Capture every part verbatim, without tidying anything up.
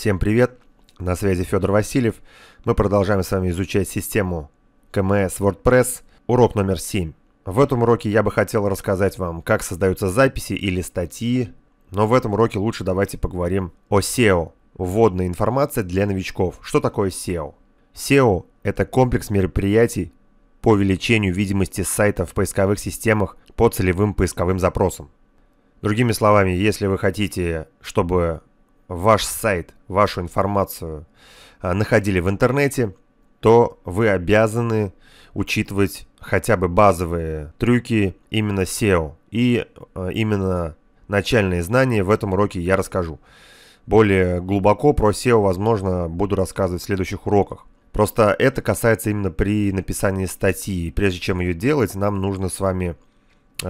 Всем привет, на связи Федор Васильев. Мы продолжаем с вами изучать систему си эм эс WordPress, урок номер семь. В этом уроке я бы хотел рассказать вам, как создаются записи или статьи, но в этом уроке лучше давайте поговорим о сео. Вводная информация для новичков. Что такое сео? сео – это комплекс мероприятий по увеличению видимости сайта в поисковых системах по целевым поисковым запросам. Другими словами, если вы хотите, чтобы ваш сайт, вашу информацию находили в интернете, то вы обязаны учитывать хотя бы базовые трюки именно сео. И именно начальные знания в этом уроке я расскажу. Более глубоко про сео, возможно, буду рассказывать в следующих уроках. Просто это касается именно при написании статьи. Прежде чем ее делать, нам нужно с вами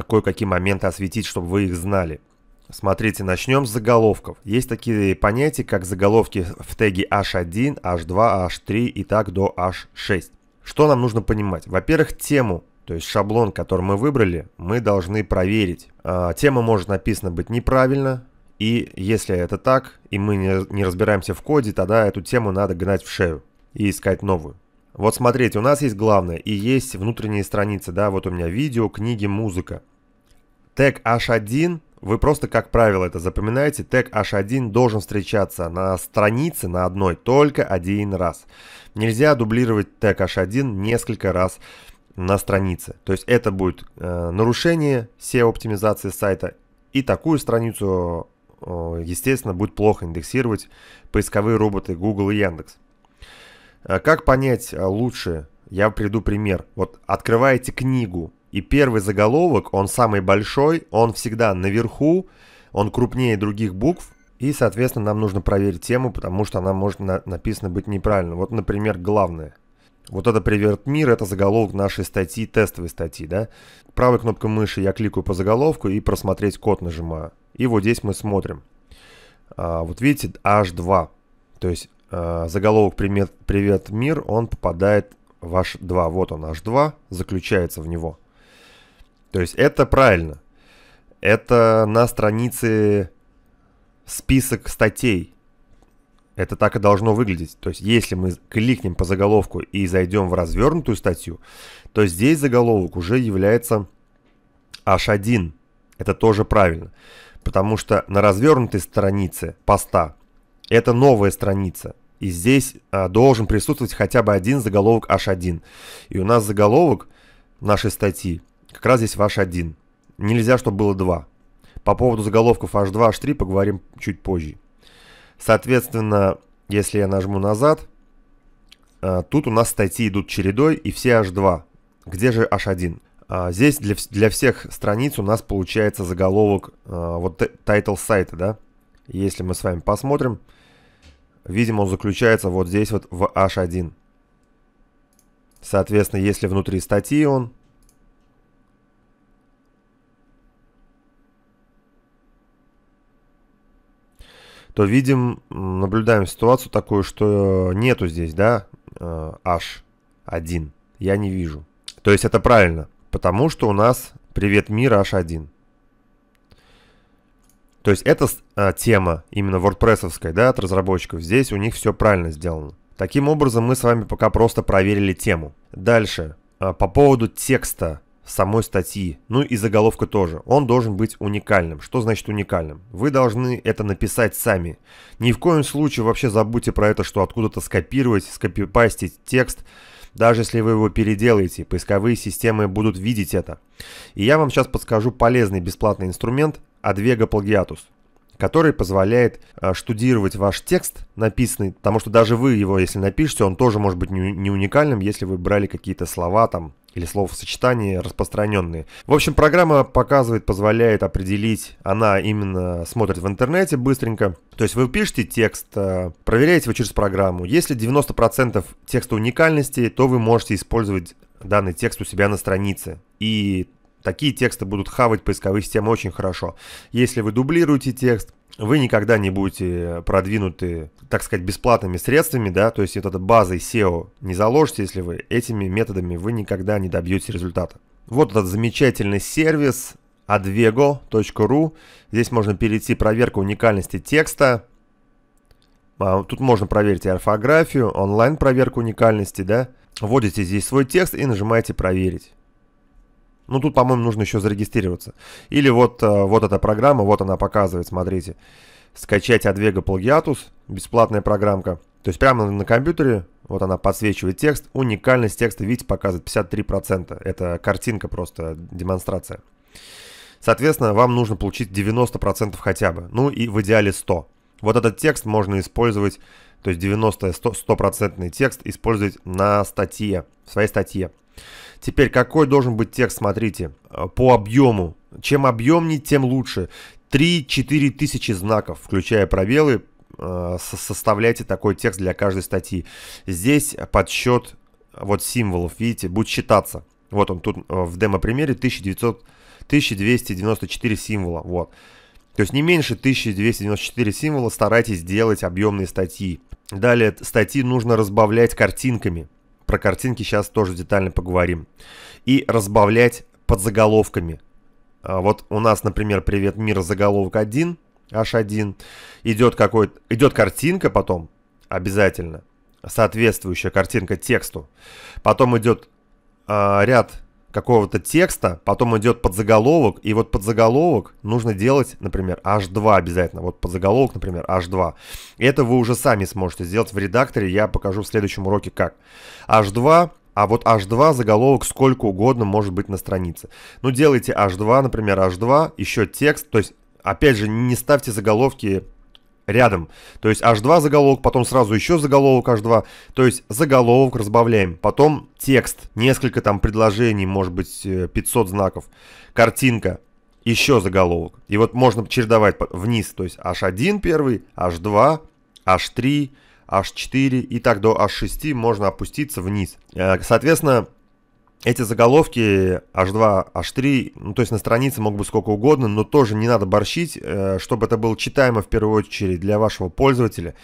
кое-какие моменты осветить, чтобы вы их знали. Смотрите, начнем с заголовков. Есть такие понятия, как заголовки в теге эйч один, эйч два, эйч три и так до эйч шесть. Что нам нужно понимать? Во-первых, тему, то есть шаблон, который мы выбрали, мы должны проверить. Тема может написана быть неправильно. И если это так, и мы не разбираемся в коде, тогда эту тему надо гнать в шею и искать новую. Вот смотрите, у нас есть главное и есть внутренние страницы. Да, вот у меня видео, книги, музыка. Тег эйч один, вы просто, как правило, это запоминаете, тег эйч один должен встречаться на странице, на одной, только один раз. Нельзя дублировать тег эйч один несколько раз на странице. То есть это будет э, нарушение сео-оптимизации сайта, и такую страницу, естественно, будет плохо индексировать поисковые роботы Google и Яндекс. Как понять лучше? Я приведу пример. Вот открываете книгу, и первый заголовок, он самый большой, он всегда наверху, он крупнее других букв, и, соответственно, нам нужно проверить тему, потому что она может на- написана быть неправильно. Вот, например, главное. Вот это «Привет, мир» — это заголовок нашей статьи, тестовой статьи, да? Правой кнопкой мыши я кликаю по заголовку и «Просмотреть код» нажимаю. И вот здесь мы смотрим. А, вот видите, эйч два. То есть а, заголовок «Привет, привет, мир», он попадает в эйч два. Вот он, эйч два, заключается в него. То есть это правильно. Это на странице список статей. Это так и должно выглядеть. То есть если мы кликнем по заголовку и зайдем в развернутую статью, то здесь заголовок уже является эйч один. Это тоже правильно. Потому что на развернутой странице поста это новая страница. И здесь а, должен присутствовать хотя бы один заголовок эйч один. И у нас заголовок нашей статьи как раз здесь в эйч один. Нельзя, чтобы было два. По поводу заголовков эйч два, эйч три поговорим чуть позже. Соответственно, если я нажму назад, тут у нас статьи идут чередой и все эйч два. Где же эйч один? Здесь для, для всех страниц у нас получается заголовок, вот тайтл сайта, да? Если мы с вами посмотрим, видим, он заключается вот здесь вот в эйч один. Соответственно, если внутри статьи он... то видим, наблюдаем ситуацию такую, что нету здесь, да, эйч один. Я не вижу. То есть это правильно, потому что у нас «Привет, мир» эйч один. То есть это тема именно WordPress-овская, да, от разработчиков. Здесь у них все правильно сделано. Таким образом, мы с вами пока просто проверили тему. Дальше, по поводу текста самой статьи, ну и заголовка тоже. Он должен быть уникальным. Что значит уникальным? Вы должны это написать сами. Ни в коем случае вообще забудьте про это, что откуда-то скопировать, скопипастить текст. Даже если вы его переделаете, поисковые системы будут видеть это. И я вам сейчас подскажу полезный бесплатный инструмент Advego Plagiatus, который позволяет а, штудировать ваш текст написанный, потому что даже вы его, если напишете, он тоже может быть не, не уникальным, если вы брали какие-то слова там или словосочетания распространенные. В общем, программа показывает, позволяет определить, она именно смотрит в интернете быстренько. То есть вы пишете текст, проверяете его через программу. Если девяносто процентов текста уникальности, то вы можете использовать данный текст у себя на странице. И такие тексты будут хавать поисковые системы очень хорошо. Если вы дублируете текст, вы никогда не будете продвинуты, так сказать, бесплатными средствами, да, то есть вот этой базой сео не заложите, если вы этими методами вы никогда не добьетесь результата. Вот этот замечательный сервис advego точка ру. Здесь можно перейти проверку уникальности текста. Тут можно проверить орфографию, онлайн-проверку уникальности, да. Вводите здесь свой текст и нажимаете «Проверить». Ну, тут, по-моему, нужно еще зарегистрироваться. Или вот, вот эта программа, вот она показывает, смотрите. Скачать Advego Plagiatus, бесплатная программка. То есть прямо на компьютере, вот она подсвечивает текст. Уникальность текста, видите, показывает пятьдесят три процента. Это картинка просто, демонстрация. Соответственно, вам нужно получить девяносто процентов хотя бы. Ну и в идеале сто процентов. Вот этот текст можно использовать, то есть девяносто-сто процентный текст использовать на статье, в своей статье. Теперь, какой должен быть текст, смотрите, по объему. Чем объемнее, тем лучше. три-четыре тысячи знаков, включая пробелы, составляйте такой текст для каждой статьи. Здесь подсчет вот символов, видите, будет считаться. Вот он тут в демо-примере тысяча двести девяносто четыре символа, вот. То есть не меньше тысячи двухсот девяноста четырёх символа старайтесь делать объемные статьи. Далее статьи нужно разбавлять картинками. Про картинки сейчас тоже детально поговорим. И разбавлять подзаголовками. Вот у нас, например, «Привет, мир», заголовок один, аш один. Идет, какой идет картинка потом, обязательно, соответствующая картинка тексту. Потом идет э, ряд какого-то текста, потом идет подзаголовок, и вот подзаголовок нужно делать, например, аш два обязательно, вот подзаголовок, например, аш два. Это вы уже сами сможете сделать в редакторе, я покажу в следующем уроке как. аш два, а вот аш два заголовок сколько угодно может быть на странице. Ну, делайте аш два, например, аш два, еще текст, то есть, опять же, не ставьте заголовки рядом. То есть аш два заголовок, потом сразу еще заголовок аш два. То есть заголовок разбавляем. Потом текст. Несколько там предложений, может быть пятьсот знаков. Картинка. Еще заголовок. И вот можно чередовать вниз. То есть аш один первый, аш два, аш три, аш четыре и так до аш шесть можно опуститься вниз. Соответственно, эти заголовки аш два, аш три, ну, то есть на странице могут быть сколько угодно, но тоже не надо борщить, чтобы это было читаемо в первую очередь для вашего пользователя,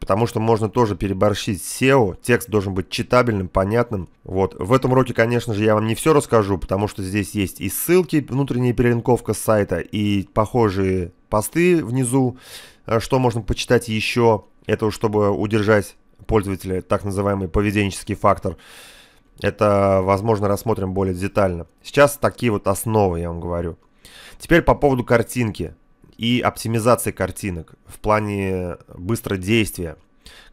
потому что можно тоже переборщить с сео, текст должен быть читабельным, понятным. Вот. В этом уроке, конечно же, я вам не все расскажу, потому что здесь есть и ссылки, внутренняя перелинковка с сайта, и похожие посты внизу, что можно почитать еще, это чтобы удержать пользователя, так называемый поведенческий фактор. Это, возможно, рассмотрим более детально. Сейчас такие вот основы, я вам говорю. Теперь по поводу картинки и оптимизации картинок в плане быстродействия.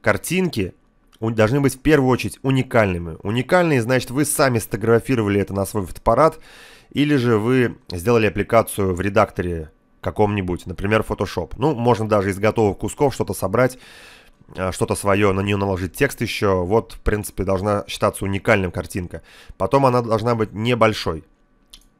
Картинки должны быть в первую очередь уникальными. Уникальные, значит, вы сами сфотографировали это на свой фотоаппарат, или же вы сделали аппликацию в редакторе каком-нибудь, например, Photoshop. Ну, можно даже из готовых кусков что-то собрать, что-то свое, на нее наложить текст еще. Вот, в принципе, должна считаться уникальным картинка. Потом она должна быть небольшой.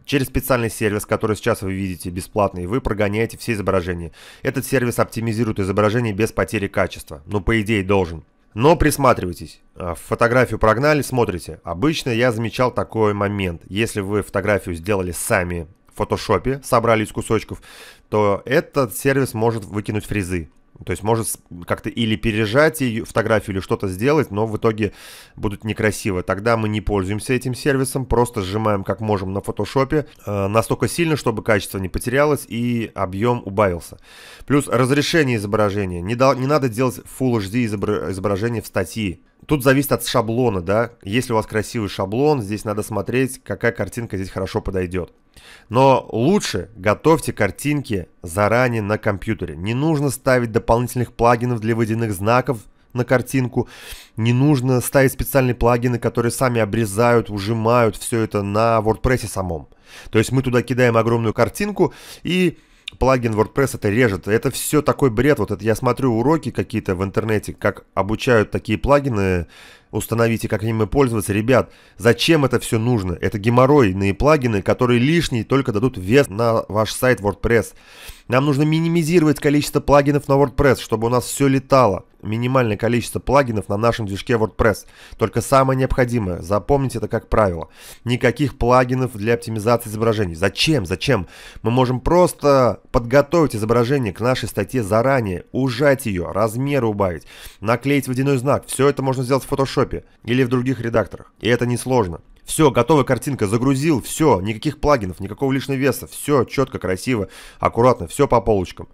Через специальный сервис, который сейчас вы видите бесплатный, вы прогоняете все изображения. Этот сервис оптимизирует изображение без потери качества. Ну, по идее, должен. Но присматривайтесь. Фотографию прогнали, смотрите. Обычно я замечал такой момент. Если вы фотографию сделали сами в Photoshop, собрали из кусочков, то этот сервис может выкинуть фрезы. То есть может как-то или пережать ее фотографию, или что-то сделать, но в итоге будут некрасиво. Тогда мы не пользуемся этим сервисом, просто сжимаем как можем на фотошопе, э, настолько сильно, чтобы качество не потерялось и объем убавился. Плюс разрешение изображения. Не, до, не надо делать фулл эйч ди изображение в статье. Тут зависит от шаблона, да. Если у вас красивый шаблон, здесь надо смотреть, какая картинка здесь хорошо подойдет. Но лучше готовьте картинки заранее на компьютере. Не нужно ставить дополнительных плагинов для водяных знаков на картинку. Не нужно ставить специальные плагины, которые сами обрезают, ужимают все это на WordPress самом. То есть мы туда кидаем огромную картинку, и плагин WordPress это режет. Это все такой бред. Вот это я смотрю уроки какие-то в интернете, как обучают такие плагины, установите, как ими пользоваться. Ребят, зачем это все нужно? Это геморройные плагины, которые лишние только дадут вес на ваш сайт WordPress. Нам нужно минимизировать количество плагинов на WordPress, чтобы у нас все летало. Минимальное количество плагинов на нашем движке WordPress. Только самое необходимое. Запомните это как правило. Никаких плагинов для оптимизации изображений. Зачем? Зачем? Мы можем просто подготовить изображение к нашей статье заранее, ужать ее, размеры убавить, наклеить водяной знак. Все это можно сделать в Photoshop или в других редакторах. И это несложно. Все, готовая картинка, загрузил, все, никаких плагинов, никакого лишнего веса. Все четко, красиво, аккуратно, все по полочкам.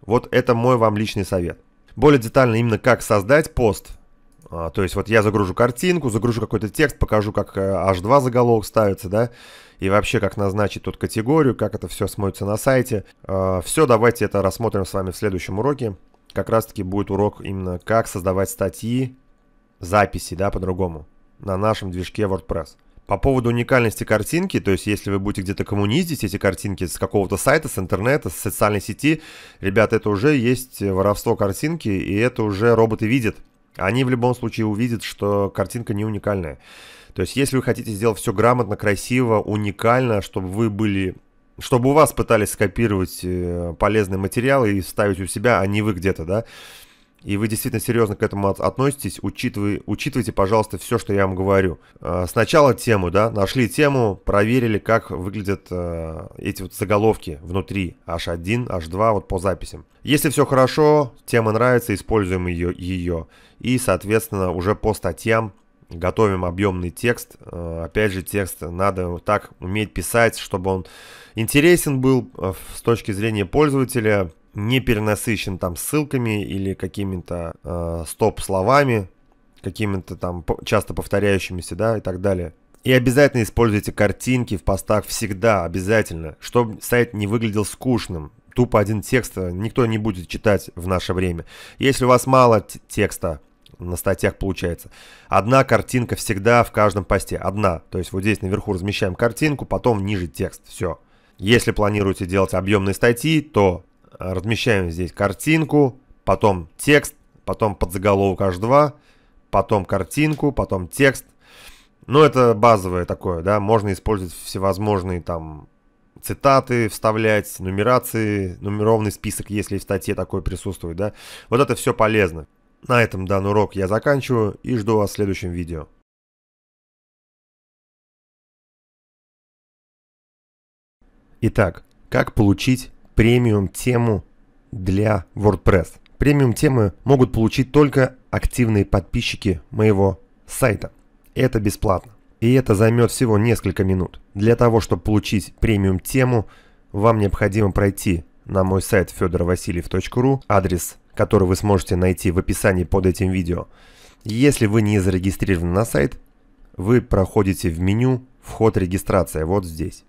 Вот это мой вам личный совет. более детально именно как создать пост. А, то есть вот я загружу картинку, загружу какой-то текст, покажу, как эйч два заголовок ставится, да, и вообще как назначить тут категорию, как это все смотрится на сайте. А, все, давайте это рассмотрим с вами в следующем уроке. Как раз-таки будет урок именно как создавать статьи, записи, да, по-другому, на нашем движке WordPress. По поводу уникальности картинки, то есть если вы будете где-то коммунизить эти картинки с какого-то сайта, с интернета, с социальной сети, ребята, это уже есть воровство картинки, и это уже роботы видят. Они в любом случае увидят, что картинка не уникальная. То есть если вы хотите сделать все грамотно, красиво, уникально, чтобы вы были... чтобы у вас пытались скопировать полезные материалы и вставить у себя, а не вы где-то, да? И вы действительно серьезно к этому относитесь, учитывай, учитывайте, пожалуйста, все, что я вам говорю. Сначала тему, да, нашли тему, проверили, как выглядят эти вот заголовки внутри, эйч один, эйч два, вот по записям. Если все хорошо, тема нравится, используем ее, ее. И, соответственно, уже по статьям готовим объемный текст. Опять же, текст надо так уметь писать, чтобы он интересен был с точки зрения пользователя, не перенасыщен там ссылками или какими-то э, стоп-словами, какими-то там часто повторяющимися, да, и так далее. И обязательно используйте картинки в постах всегда, обязательно, чтобы сайт не выглядел скучным. Тупо один текст никто не будет читать в наше время. Если у вас мало текста на статьях получается, одна картинка всегда в каждом посте, одна. То есть вот здесь наверху размещаем картинку, потом ниже текст, все. Если планируете делать объемные статьи, то... размещаем здесь картинку, потом текст, потом подзаголовок эйч два, потом картинку, потом текст. Ну, это базовое такое, да, можно использовать всевозможные там цитаты, вставлять, нумерации, нумерованный список, если в статье такое присутствует, да. Вот это все полезно. На этом данный урок я заканчиваю и жду вас в следующем видео. Итак, как получить премиум-тему для WordPress. Премиум-темы могут получить только активные подписчики моего сайта. Это бесплатно. И это займет всего несколько минут. Для того, чтобы получить премиум-тему, вам необходимо пройти на мой сайт федор васильев точка ру, адрес, который вы сможете найти в описании под этим видео. Если вы не зарегистрированы на сайт, вы проходите в меню «Вход регистрация» вот здесь.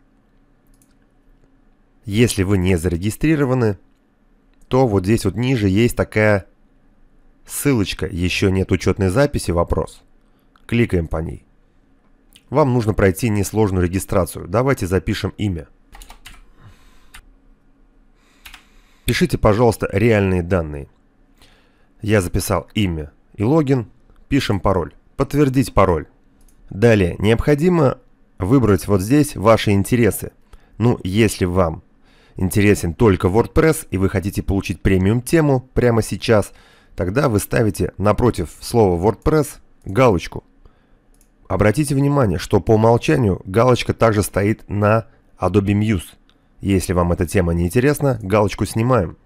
Если вы не зарегистрированы, то вот здесь вот ниже есть такая ссылочка. Еще нет учетной записи, вопрос. Кликаем по ней. Вам нужно пройти несложную регистрацию. Давайте запишем имя. Пишите, пожалуйста, реальные данные. Я записал имя и логин. Пишем пароль. Подтвердить пароль. Далее необходимо выбрать вот здесь ваши интересы. Ну, если вам интересен только WordPress и вы хотите получить премиум-тему прямо сейчас, тогда вы ставите напротив слова WordPress галочку. Обратите внимание, что по умолчанию галочка также стоит на Adobe Muse. Если вам эта тема не интересна, галочку снимаем.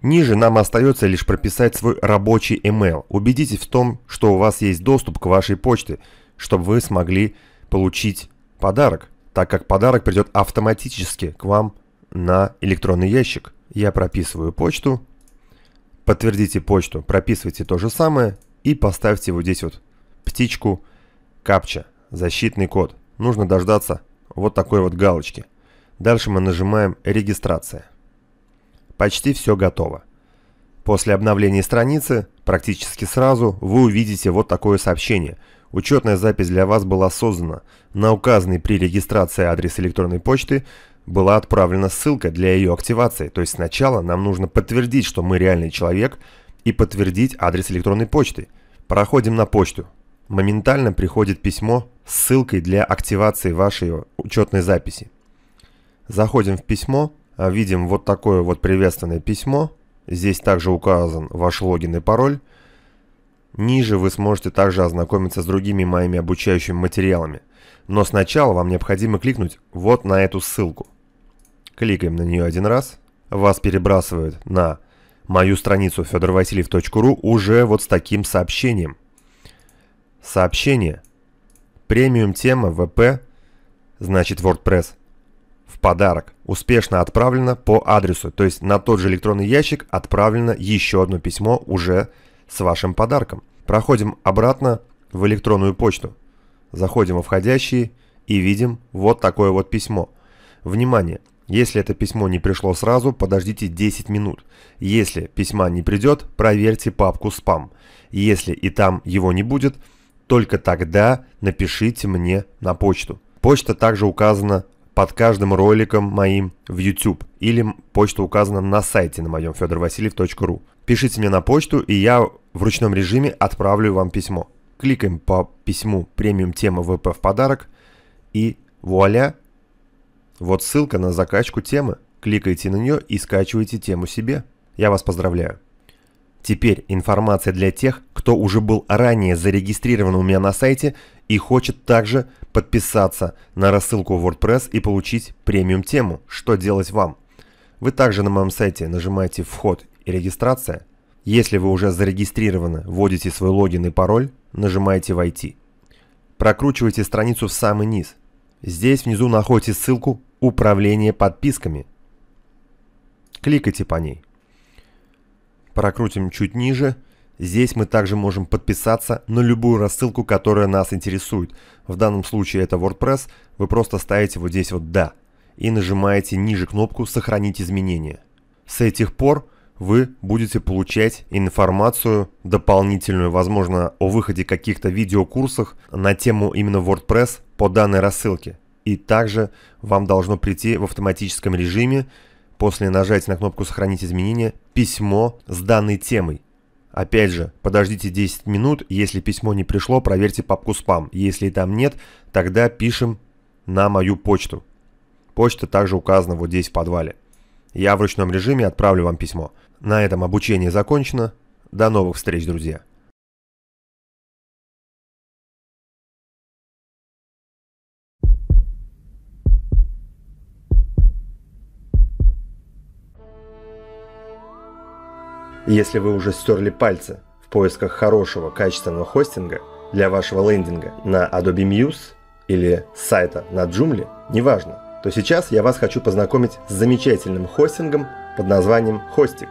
Ниже нам остается лишь прописать свой рабочий email. Убедитесь в том, что у вас есть доступ к вашей почте, чтобы вы смогли получить подарок, так как подарок придет автоматически к вам на электронный ящик. Я прописываю почту, подтвердите почту, прописывайте то же самое и поставьте вот здесь вот птичку капча, защитный код. Нужно дождаться вот такой вот галочки. Дальше мы нажимаем «Регистрация». Почти все готово. После обновления страницы, практически сразу, вы увидите вот такое сообщение. Учетная запись для вас была создана. На указанный при регистрации адрес электронной почты была отправлена ссылка для ее активации. То есть сначала нам нужно подтвердить, что мы реальный человек, и подтвердить адрес электронной почты. Проходим на почту. Моментально приходит письмо с ссылкой для активации вашей учетной записи. Заходим в письмо, видим вот такое вот приветственное письмо. Здесь также указан ваш логин и пароль. Ниже вы сможете также ознакомиться с другими моими обучающими материалами. Но сначала вам необходимо кликнуть вот на эту ссылку. Кликаем на нее один раз. Вас перебрасывает на мою страницу федор васильев точка ру уже вот с таким сообщением. Сообщение. Премиум тема вэ пэ, значит WordPress. в подарок. Успешно отправлено по адресу, то есть на тот же электронный ящик отправлено еще одно письмо уже с вашим подарком. Проходим обратно в электронную почту, заходим во входящие и видим вот такое вот письмо. Внимание! Если это письмо не пришло сразу, подождите десять минут. Если письма не придет, проверьте папку «Спам». Если и там его не будет, только тогда напишите мне на почту. Почта также указана под каждым роликом моим в YouTube. Или почта указана на сайте на моем федор васильев точка ру. Пишите мне на почту, и я в ручном режиме отправлю вам письмо. Кликаем по письму «Премиум тема вэ пэ» в подарок. И вуаля! Вот ссылка на закачку темы. Кликайте на нее и скачивайте тему себе. Я вас поздравляю. Теперь информация для тех, кто уже был ранее зарегистрирован у меня на сайте и хочет также подписаться на рассылку WordPress и получить премиум тему. Что делать вам? Вы также на моем сайте нажимаете «Вход и регистрация». Если вы уже зарегистрированы, вводите свой логин и пароль, нажимаете «Войти». Прокручивайте страницу в самый низ. Здесь внизу находите ссылку «Управление подписками». Кликайте по ней. Прокрутим чуть ниже. Здесь мы также можем подписаться на любую рассылку, которая нас интересует. В данном случае это WordPress. Вы просто ставите вот здесь вот «Да» и нажимаете ниже кнопку «Сохранить изменения». С этих пор вы будете получать информацию дополнительную, возможно, о выходе каких-то видеокурсов на тему именно WordPress по данной рассылке. И также вам должно прийти в автоматическом режиме после нажатия на кнопку «Сохранить изменения» письмо с данной темой. Опять же, подождите десять минут, если письмо не пришло, проверьте папку «Спам». Если там нет, тогда пишем на мою почту. Почта также указана вот здесь в подвале. Я в ручном режиме отправлю вам письмо. На этом обучение закончено. До новых встреч, друзья! Если вы уже стерли пальцы в поисках хорошего качественного хостинга для вашего лендинга на Adobe Muse или сайта на Joomla, неважно, то сейчас я вас хочу познакомить с замечательным хостингом под названием Хостик.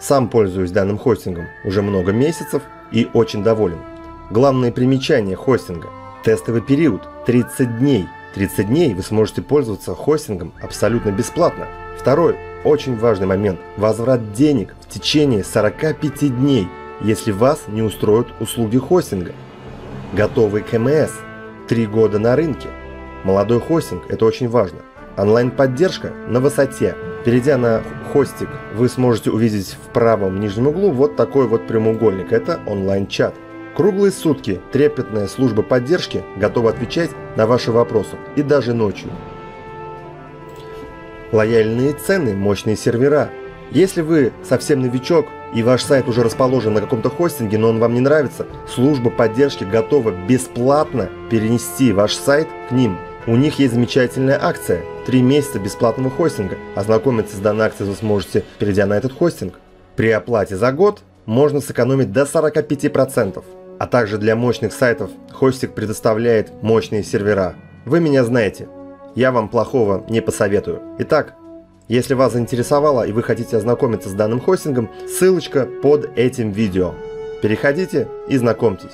Сам пользуюсь данным хостингом уже много месяцев и очень доволен. Главные примечания хостинга. Тестовый период тридцать дней. тридцать дней вы сможете пользоваться хостингом абсолютно бесплатно. Второй очень важный момент. Возврат денег в течение сорока пяти дней, если вас не устроят услуги хостинга. Готовый ка эм эс. три года на рынке. Молодой хостинг – это очень важно. Онлайн-поддержка на высоте. Перейдя на Хостик, вы сможете увидеть в правом нижнем углу вот такой вот прямоугольник – это онлайн-чат. Круглые сутки трепетная служба поддержки готова отвечать на ваши вопросы и даже ночью. Лояльные цены, мощные сервера. Если вы совсем новичок и ваш сайт уже расположен на каком-то хостинге, но он вам не нравится, служба поддержки готова бесплатно перенести ваш сайт к ним. У них есть замечательная акция – три месяца бесплатного хостинга. Ознакомиться с данной акцией вы сможете, перейдя на этот хостинг. При оплате за год можно сэкономить до сорока пяти процентов. А также для мощных сайтов Хостик предоставляет мощные сервера. Вы меня знаете, я вам плохого не посоветую. Итак, если вас заинтересовало и вы хотите ознакомиться с данным хостингом, ссылочка под этим видео. Переходите и знакомьтесь.